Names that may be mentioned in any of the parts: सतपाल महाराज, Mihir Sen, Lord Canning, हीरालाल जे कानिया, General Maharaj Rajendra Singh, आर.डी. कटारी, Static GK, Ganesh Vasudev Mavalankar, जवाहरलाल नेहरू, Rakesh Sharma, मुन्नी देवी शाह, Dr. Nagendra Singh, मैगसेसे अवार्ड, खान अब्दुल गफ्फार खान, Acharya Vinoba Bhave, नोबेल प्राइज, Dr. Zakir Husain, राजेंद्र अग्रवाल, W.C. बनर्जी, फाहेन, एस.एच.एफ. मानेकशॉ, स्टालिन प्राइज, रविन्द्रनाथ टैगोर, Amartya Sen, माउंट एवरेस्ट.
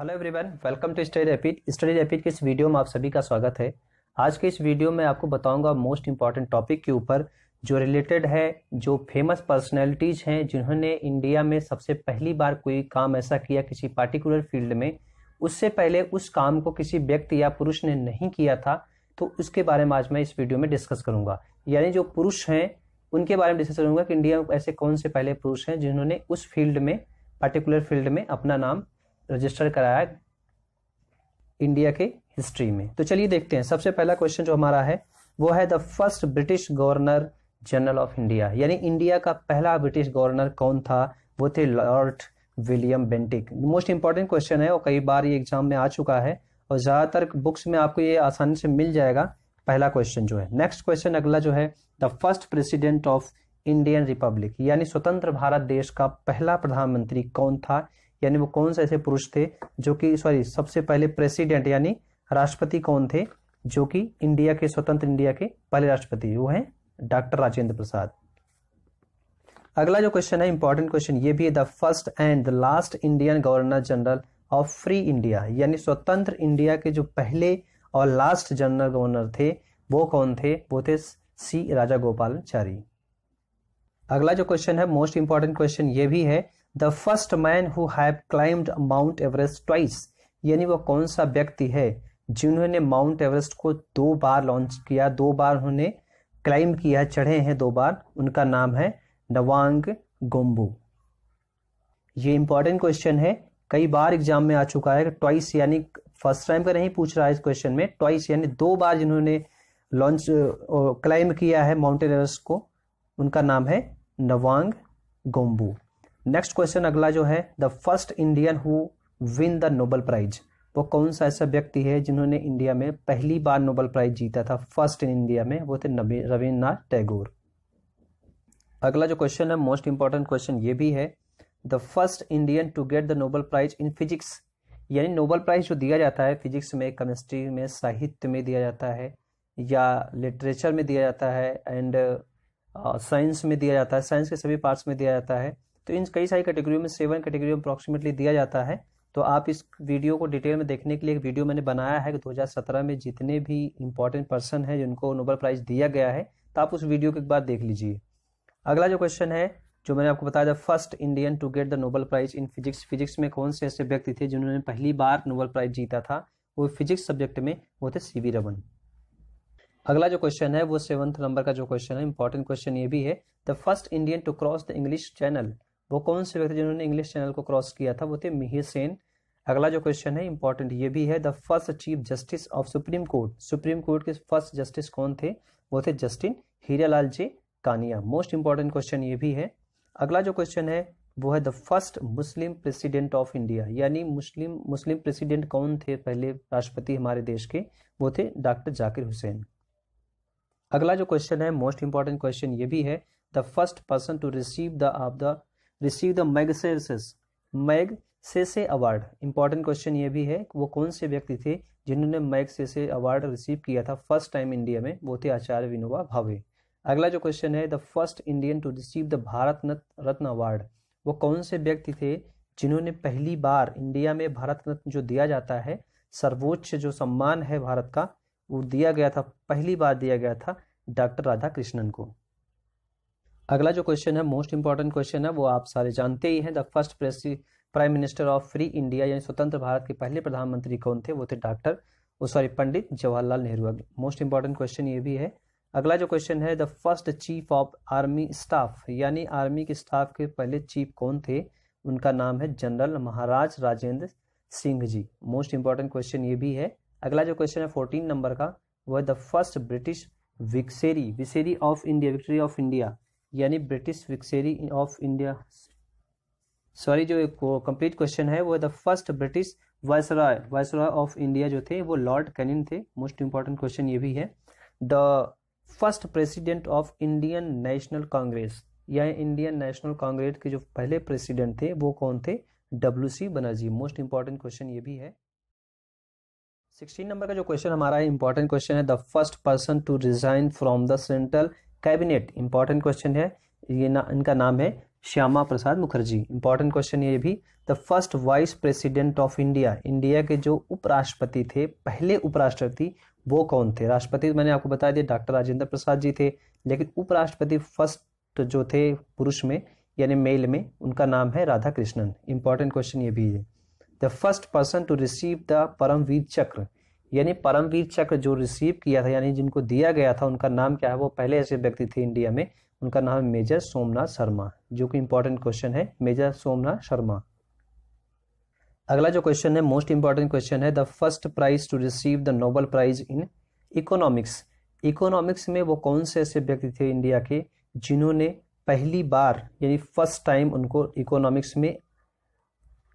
Hello everyone, welcome to study rapid. Study rapid के इस video में आप सभी का स्वागत है। आज के इस वीडियो में आपको बताऊंगा मोस्ट इंपॉर्टेंट टॉपिक के ऊपर जो रिलेटेड है, जो फेमस पर्सनैलिटीज़ हैं जिन्होंने इंडिया में सबसे पहली बार कोई काम ऐसा किया किसी पार्टिकुलर फील्ड में, उससे पहले उस काम को किसी व्यक्ति या पुरुष ने नहीं किया था, तो उसके बारे में आज मैं इस वीडियो में डिस्कस करूँगा। यानी जो पुरुष हैं उनके बारे में डिस्कस करूँगा कि इंडिया में ऐसे कौन से पहले पुरुष हैं जिन्होंने उस फील्ड में, पार्टिकुलर फील्ड में अपना नाम रजिस्टर कराया इंडिया के हिस्ट्री में। तो चलिए देखते हैं। सबसे पहला क्वेश्चन जो हमारा है वो है the first British governor general of India, यानी इंडिया का पहला ब्रिटिश गवर्नर कौन था? वो थे lord William Bentinck. Most important question है और कई बार ये एग्जाम में आ चुका है और ज़्यादातर बुक्स में आपको ये आसानी से मिल जाएगा। पहला क्वेश्चन जो है। नेक्स्ट क्वेश्चन अगला जो है the first president of Indian republic, यानी स्वतंत्र भारत देश का पहला प्रधानमंत्री कौन था? यानी वो कौन से ऐसे पुरुष थे जो कि सबसे पहले प्रेसिडेंट यानी राष्ट्रपति कौन थे जो कि इंडिया के, स्वतंत्र इंडिया के पहले राष्ट्रपति, वो हैं डॉक्टर राजेंद्र प्रसाद। अगला जो क्वेश्चन है इंपॉर्टेंट क्वेश्चन ये भी है the first and the last Indian governor general of free India, यानी स्वतंत्र इंडिया के जो पहले और लास्ट जनरल गवर्नर थे वो कौन थे? वो थे सी. राजागोपालाचारी। अगला जो क्वेश्चन है मोस्ट इंपॉर्टेंट क्वेश्चन ये भी है the first man who have climbed माउंट एवरेस्ट twice, यानी वो कौन सा व्यक्ति है जिन्होंने माउंट एवरेस्ट को दो बार लॉन्च किया, दो बार उन्होंने क्लाइम किया, चढ़े हैं दो बार, उनका नाम है नवांग गोम्बू। ये इंपॉर्टेंट क्वेश्चन है, कई बार एग्जाम में आ चुका है। ट्वाइस यानी फर्स्ट टाइम का नहीं पूछ रहा है इस क्वेश्चन में, ट्वाइस यानी दो बार जिन्होंने लॉन्च क्लाइम किया है माउंट एवरेस्ट को, उनका नाम है नवांग गोम्बू। नेक्स्ट क्वेश्चन अगला जो है the first Indian who win the नोबेल प्राइज, वो कौन सा ऐसा व्यक्ति है जिन्होंने इंडिया में पहली बार नोबेल प्राइज जीता था, फर्स्ट इन इंडिया में? वो थे रविन्द्रनाथ टैगोर। अगला जो क्वेश्चन है मोस्ट इंपॉर्टेंट क्वेश्चन ये भी है the first Indian to get the नोबेल प्राइज in physics, यानी नोबेल प्राइज जो दिया जाता है फिजिक्स में, केमिस्ट्री में, साहित्य में दिया जाता है या लिटरेचर में दिया जाता है एंड साइंस में दिया जाता है, साइंस के सभी पार्ट्स में दिया जाता है। तो इन कई सारी कैटेगरियों में, 7 कैटेगरी में अप्रॉक्सीमेटली दिया जाता है। तो आप इस वीडियो को डिटेल में देखने के लिए एक वीडियो मैंने बनाया है कि 2017 में जितने भी इंपॉर्टेंट पर्सन हैं जिनको नोबेल प्राइज़ दिया गया है, तो आप उस वीडियो को एक बार देख लीजिए। अगला जो क्वेश्चन है जो मैंने आपको बताया था first Indian to get the Nobel prize in physics, physics में कौन से ऐसे व्यक्ति थे जिन्होंने पहली बार नोबेल प्राइज़ जीता था, वो फिजिक्स सब्जेक्ट में, वो थे C.V. रमन। अगला जो क्वेश्चन है वो 7 नंबर का जो क्वेश्चन है, इंपॉर्टेंट क्वेश्चन ये भी है the first Indian to cross the English channel, वो कौन से व्यक्ति जिन्होंने इंग्लिश चैनल को क्रॉस किया था? वो थे मिहिर सेन। अगला जो क्वेश्चन है इंपॉर्टेंट ये भी है the first chief justice of supreme court, supreme court के फर्स्ट जस्टिस कौन थे? वो थे justice हीरालाल जे कानिया। Most important question ये भी है। अगला जो क्वेश्चन है वो है the first Muslim president of India, यानी मुस्लिम प्रेसिडेंट कौन थे पहले राष्ट्रपति हमारे देश के? वो थे डॉक्टर जाकिर हुसैन। अगला जो क्वेश्चन है मोस्ट इंपॉर्टेंट क्वेश्चन ये भी है the first person to receive the मैगसेसे अवार्ड। Important question ये भी है वो कौन से व्यक्ति थे जिन्होंने मैगसेसे अवार्ड रिसीव किया था फर्स्ट टाइम इंडिया में? वो थे आचार्य विनोबा भावे। अगला जो क्वेश्चन है the first Indian to receive the Bharat Ratna award, वो कौन से व्यक्ति थे जिन्होंने पहली बार इंडिया में भारत रत्न जो दिया जाता है, सर्वोच्च जो सम्मान है भारत का, वो दिया गया था, पहली बार दिया गया था डॉक्टर राधाकृष्णन को। अगला जो क्वेश्चन है मोस्ट इंपॉर्टेंट क्वेश्चन है वो आप सारे जानते ही हैं the first prime minister of free India, यानी स्वतंत्र भारत के पहले प्रधानमंत्री कौन थे? वो थे Pandit जवाहरलाल नेहरू। Most important question ये भी है। अगला जो क्वेश्चन है the first chief of army staff, यानी आर्मी के स्टाफ के पहले चीफ कौन थे? उनका नाम है general Maharaj Rajendra Singh ji. Most important question ये भी है। अगला जो क्वेश्चन है 14 नंबर का वो है the first British victory of India, यानी ब्रिटिश विक्सेरी ऑफ इंडिया, जो कंप्लीट क्वेश्चन है वो the first British viceroy of India जो थे वो लॉर्ड कैनिंग थे। मोस्ट इंपॉर्टेंट क्वेश्चन ये भी है the first president of Indian national Congress, यानी इंडियन नेशनल कांग्रेस के जो पहले प्रेसिडेंट थे वो कौन थे? W.C. बनर्जी। Most important question ये भी है। 16 नंबर का जो क्वेश्चन हमारा इंपॉर्टेंट क्वेश्चन है the first person to resign from the central cabinet. Important question है ये, इनका नाम है श्यामा प्रसाद मुखर्जी। इंपॉर्टेंट क्वेश्चन ये भी, the first vice president of India, India के जो उपराष्ट्रपति थे, पहले उपराष्ट्रपति वो कौन थे? राष्ट्रपति मैंने आपको बता दिया डॉक्टर राजेंद्र प्रसाद जी थे, लेकिन उपराष्ट्रपति फर्स्ट जो थे पुरुष में यानी मेल में, उनका नाम है राधाकृष्णन। इंपॉर्टेंट क्वेश्चन ये भी है, the first person to receive the Paramvir Chakra, यानी परमवीर चक्र जो रिसीव किया था यानी जिनको दिया गया था उनका नाम क्या है? वो पहले ऐसे व्यक्ति थे इंडिया में, उनका नाम है मेजर सोमनाथ शर्मा, जो कि इंपॉर्टेंट क्वेश्चन है, मेजर सोमनाथ शर्मा। अगला जो क्वेश्चन है मोस्ट इंपॉर्टेंट क्वेश्चन है, the first prize to receive the नोबेल प्राइज in economics, economics में वो कौन से ऐसे व्यक्ति थे इंडिया के जिन्होंने पहली बार यानी फर्स्ट टाइम उनको इकोनॉमिक्स में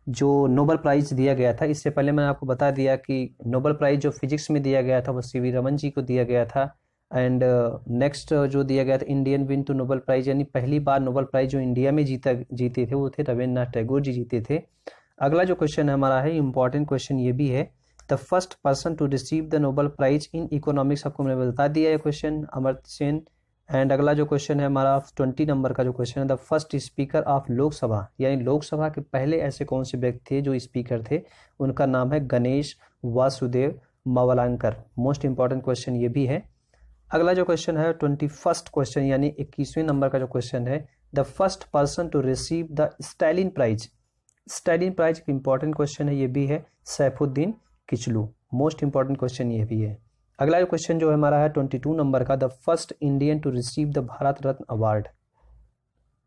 जो नोबेल प्राइज दिया गया था। इससे पहले मैंने आपको बता दिया कि नोबेल प्राइज जो फिजिक्स में दिया गया था वो सी.वी. रमन जी को दिया गया था, एंड नेक्स्ट जो दिया गया था Indian win to नोबेल प्राइज, यानी पहली बार नोबेल प्राइज जो इंडिया में जीते थे वो थे रविन्द्रनाथ टैगोर जी जीते थे। अगला जो क्वेश्चन हमारा है इंपॉर्टेंट क्वेश्चन ये भी है, the first person to receive the नोबेल प्राइज in economics, आपको मैंने बता दिया है क्वेश्चन, अमर्त्य सेन। एंड अगला जो क्वेश्चन है हमारा 20 नंबर का जो क्वेश्चन है, the first speaker of Lok Sabha, यानी लोकसभा के पहले ऐसे कौन से व्यक्ति थे जो स्पीकर थे, उनका नाम है Ganesh Vasudev Mavalankar. Most important question ये भी है। अगला जो क्वेश्चन है 21st क्वेश्चन यानी 21वें नंबर का जो क्वेश्चन है, the first person to receive the स्टालिन प्राइज, स्टालिन प्राइज एक इंपॉर्टेंट क्वेश्चन है ये भी है, Saifuddin Kitchlew. Most important question ये भी है। अगला क्वेश्चन जो हमारा है 22 नंबर का, the first Indian to receive the Bharat Ratna award.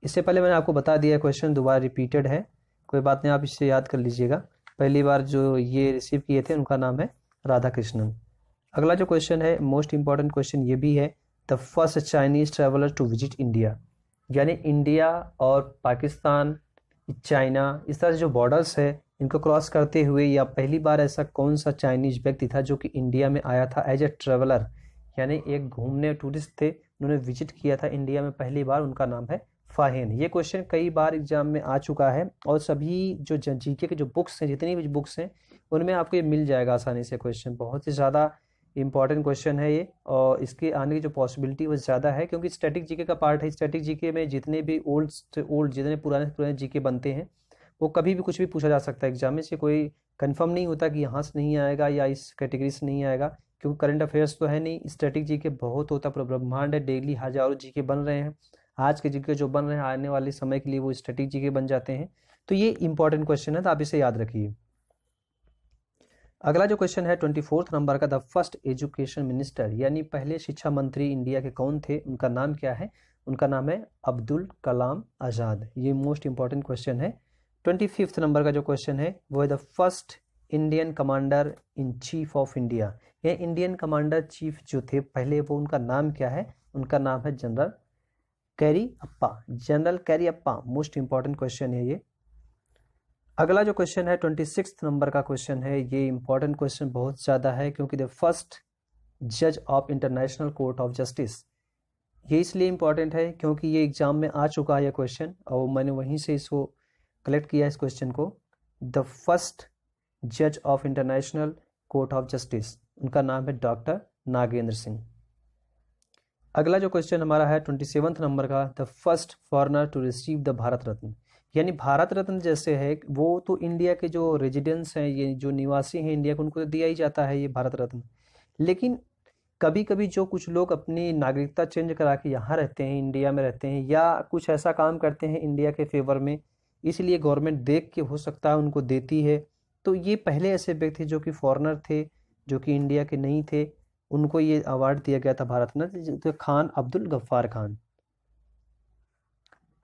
इससे पहले मैंने आपको बता दिया क्वेश्चन, दोबारा रिपीटेड है, कोई बात नहीं, आप इससे याद कर लीजिएगा। पहली बार जो ये रिसीव किए थे उनका नाम है राधाकृष्णन। अगला जो क्वेश्चन है मोस्ट इंपॉर्टेंट क्वेश्चन ये भी है, the first Chinese traveller to visit India, यानी इंडिया और पाकिस्तान, चाइना, इस तरह से जो बॉर्डर्स है इनको क्रॉस करते हुए या पहली बार ऐसा कौन सा चाइनीज व्यक्ति था जो कि इंडिया में आया था एज ए ट्रैवलर, यानी एक घूमने टूरिस्ट थे, उन्होंने विजिट किया था इंडिया में पहली बार, उनका नाम है फाहेन। ये क्वेश्चन कई बार एग्जाम में आ चुका है और सभी जो जीके के जो बुक्स हैं, जितनी भी बुक्स हैं उनमें आपको ये मिल जाएगा आसानी से क्वेश्चन। बहुत ही ज़्यादा इंपॉर्टेंट क्वेश्चन है ये और इसके आने की जो पॉसिबिलिटी वो ज़्यादा है, क्योंकि स्टैटिक जीके का पार्ट है। स्टैटिक जीके में जितने भी ओल्ड जितने पुराने जीके बनते हैं वो कभी भी कुछ भी पूछा जा सकता है एग्जाम में, इससे कोई कंफर्म नहीं होता कि यहाँ से नहीं आएगा या इस कैटेगरी से नहीं आएगा, क्योंकि करंट अफेयर्स तो है नहीं। स्टैटिक जीके बहुत होता पूरा ब्रह्मांड है, डेली हजारों जीके बन रहे हैं, आज के जीके जो बन रहे हैं आने वाले समय के लिए वो स्टैटिक जीके बन जाते हैं। तो ये इंपॉर्टेंट क्वेश्चन है, तो आप इसे याद रखिए। अगला जो क्वेश्चन है 24 नंबर का, द फर्स्ट एजुकेशन मिनिस्टर, यानी पहले शिक्षा मंत्री इंडिया के कौन थे, उनका नाम क्या है? उनका नाम है अब्दुल कलाम आज़ाद। ये मोस्ट इंपॉर्टेंट क्वेश्चन है। 25 नंबर का जो क्वेश्चन है वो है the first Indian commander in chief of India, ये इंडियन कमांडर चीफ जो थे पहले वो, उनका नाम क्या है? उनका नाम है general Cariappa, general Cariappa. Most important question है ये। अगला जो क्वेश्चन है 26 नंबर का क्वेश्चन है, ये इंपॉर्टेंट क्वेश्चन बहुत ज़्यादा है, क्योंकि द फर्स्ट जज of international court of justice, ये इसलिए इंपॉर्टेंट है क्योंकि ये एग्जाम में आ चुका है ये क्वेश्चन और मैंने वहीं से इसको कलेक्ट किया इस क्वेश्चन को। द फर्स्ट जज of international court of justice, उनका नाम है डॉक्टर नागेंद्र सिंह। अगला जो क्वेश्चन हमारा है 27 नंबर का, the first foreigner to receive the Bharat Ratna, यानी भारत रत्न जैसे है वो तो इंडिया के जो रेजिडेंट्स हैं, ये जो निवासी हैं इंडिया को, उनको दिया ही जाता है ये भारत रत्न, लेकिन कभी कभी जो कुछ लोग अपनी नागरिकता चेंज करा के यहाँ रहते हैं, इंडिया में रहते हैं, या कुछ ऐसा काम करते हैं इंडिया के फेवर में, इसलिए गवर्नमेंट देख के हो सकता है उनको देती है। तो ये पहले ऐसे व्यक्ति जो कि फॉरेनर थे, जो कि इंडिया के नहीं थे, उनको ये अवार्ड दिया गया था भारत रत्न, तो खान अब्दुल गफ्फार खान।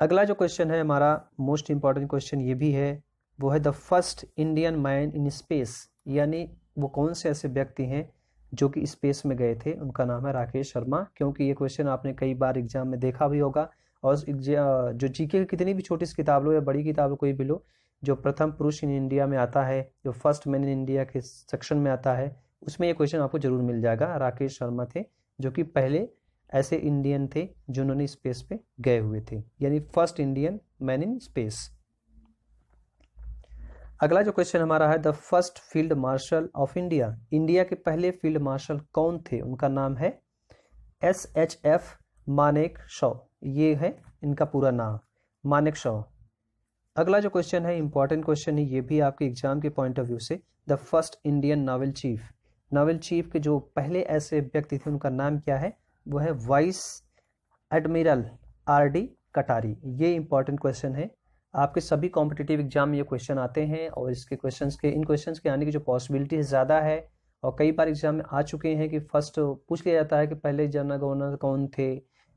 अगला जो क्वेश्चन है हमारा मोस्ट इम्पॉर्टेंट क्वेश्चन ये भी है, वो है the first Indian man in space, यानी वो कौन से ऐसे व्यक्ति हैं जो कि स्पेस में गए थे, उनका नाम है राकेश शर्मा। क्योंकि ये क्वेश्चन आपने कई बार एग्जाम में देखा भी होगा, और जो जीके की कितनी भी छोटी सी किताब लो या बड़ी किताब लो, कोई भी लो, जो प्रथम पुरुष इन इंडिया में आता है, जो फर्स्ट मैन इन इंडिया के सेक्शन में आता है, उसमें ये क्वेश्चन आपको जरूर मिल जाएगा। राकेश शर्मा थे जो कि पहले ऐसे इंडियन थे जिन्होंने स्पेस पे गए हुए थे, यानी first Indian man in space. अगला जो क्वेश्चन हमारा है the first field marshal of India, India के पहले फील्ड मार्शल कौन थे, उनका नाम है एस.एच.एफ. मानेकशॉ, ये है इनका पूरा नाम। मानेकशॉ। अगला जो क्वेश्चन है इंपॉर्टेंट क्वेश्चन है, ये भी आपके एग्जाम के पॉइंट ऑफ व्यू से, the first Indian naval chief. Naval chief के जो पहले ऐसे व्यक्ति थे उनका नाम क्या है, वो है वाइस एडमिरल आर.डी. कटारी। ये इंपॉर्टेंट क्वेश्चन है, आपके सभी कॉम्पिटिटिव एग्जाम में ये क्वेश्चन आते हैं और इसके क्वेश्चंस के इन क्वेश्चंस के आने की जो पॉसिबिलिटी ज़्यादा है और कई बार एग्जाम में आ चुके हैं कि फर्स्ट पूछ लिया जाता है कि पहले जनरल गवर्नर कौन थे,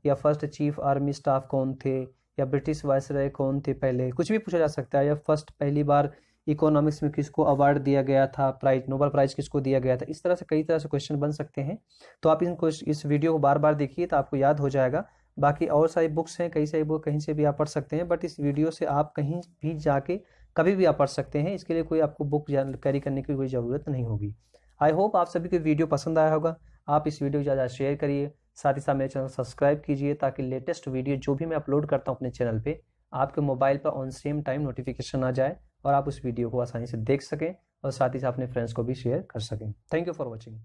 या फर्स्ट चीफ आर्मी स्टाफ कौन थे, या ब्रिटिश वायसराय कौन थे पहले, कुछ भी पूछा जा सकता है, या फर्स्ट पहली बार इकोनॉमिक्स में किसको अवार्ड दिया गया था, प्राइज नोबेल प्राइज किसको दिया गया था। इस तरह से कई तरह से क्वेश्चन बन सकते हैं, तो आप इस वीडियो को बार बार देखिए तो आपको याद हो जाएगा। बाकी और सारी बुक्स हैं, कई सारी बुक कहीं से भी आप पढ़ सकते हैं, बट इस वीडियो से आप कहीं भी जाके कभी भी आप पढ़ सकते हैं, इसके लिए कोई आपको बुक कैरी करने की कोई ज़रूरत नहीं होगी। आई होप आप सभी को वीडियो पसंद आया होगा, आप इस वीडियो को ज़्यादा शेयर करिए, साथ ही साथ मेरे चैनल सब्सक्राइब कीजिए ताकि लेटेस्ट वीडियो जो भी मैं अपलोड करता हूँ अपने चैनल पे आपके मोबाइल पर ऑन सेम टाइम नोटिफिकेशन आ जाए और आप उस वीडियो को आसानी से देख सकें और साथ ही साथ अपने फ्रेंड्स को भी शेयर कर सकें। Thank you for watching.